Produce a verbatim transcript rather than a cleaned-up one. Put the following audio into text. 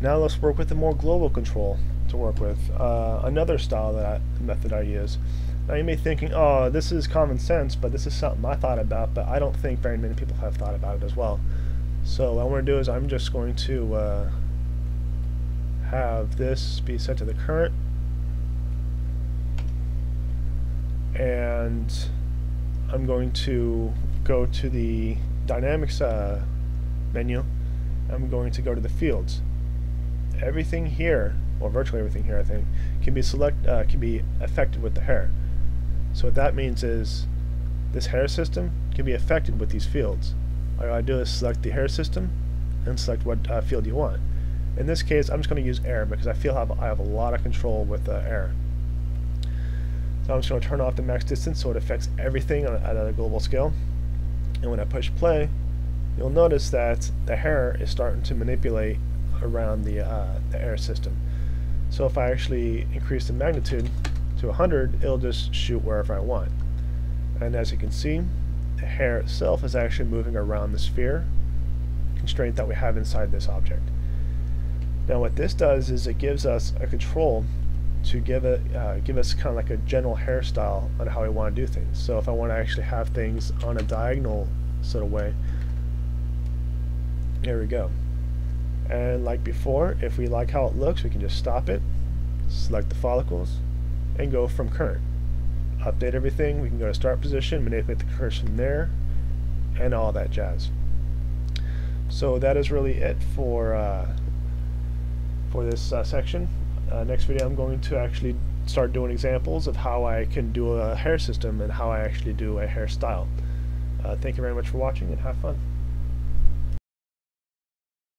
Now let's work with a more global control to work with. Uh, another style that I, method I use. Now you may be thinking, oh, this is common sense, but this is something I thought about, but I don't think very many people have thought about it as well. So what I want to do is I'm just going to uh, have this be set to the current, and I'm going to go to the dynamics uh, menu. I'm going to go to the fields. Everything here, or virtually everything here, I think, can be select uh, can be affected with the hair. So what that means is this hair system can be affected with these fields. All I do is select the hair system and select what uh, field you want. In this case, I'm just going to use air because I feel I have, I have a lot of control with uh, air. So I'm just going to turn off the max distance so it affects everything on, at a global scale. And when I push play, you'll notice that the hair is starting to manipulate around the, uh, the air system. So if I actually increase the magnitude to one hundred, it'll just shoot wherever I want. And as you can see, the hair itself is actually moving around the sphere constraint that we have inside this object. Now what this does is it gives us a control to give, a, uh, give us kind of like a general hairstyle on how we want to do things. So if I want to actually have things on a diagonal sort of way, there we go. And like before, if we like how it looks, we can just stop it, select the follicles, and go from current. Update everything, we can go to start position, manipulate the cursor from there, and all that jazz. So that is really it for, uh, for this uh, section. Uh, next video I'm going to actually start doing examples of how I can do a hair system and how I actually do a hairstyle. Uh, thank you very much for watching and have fun.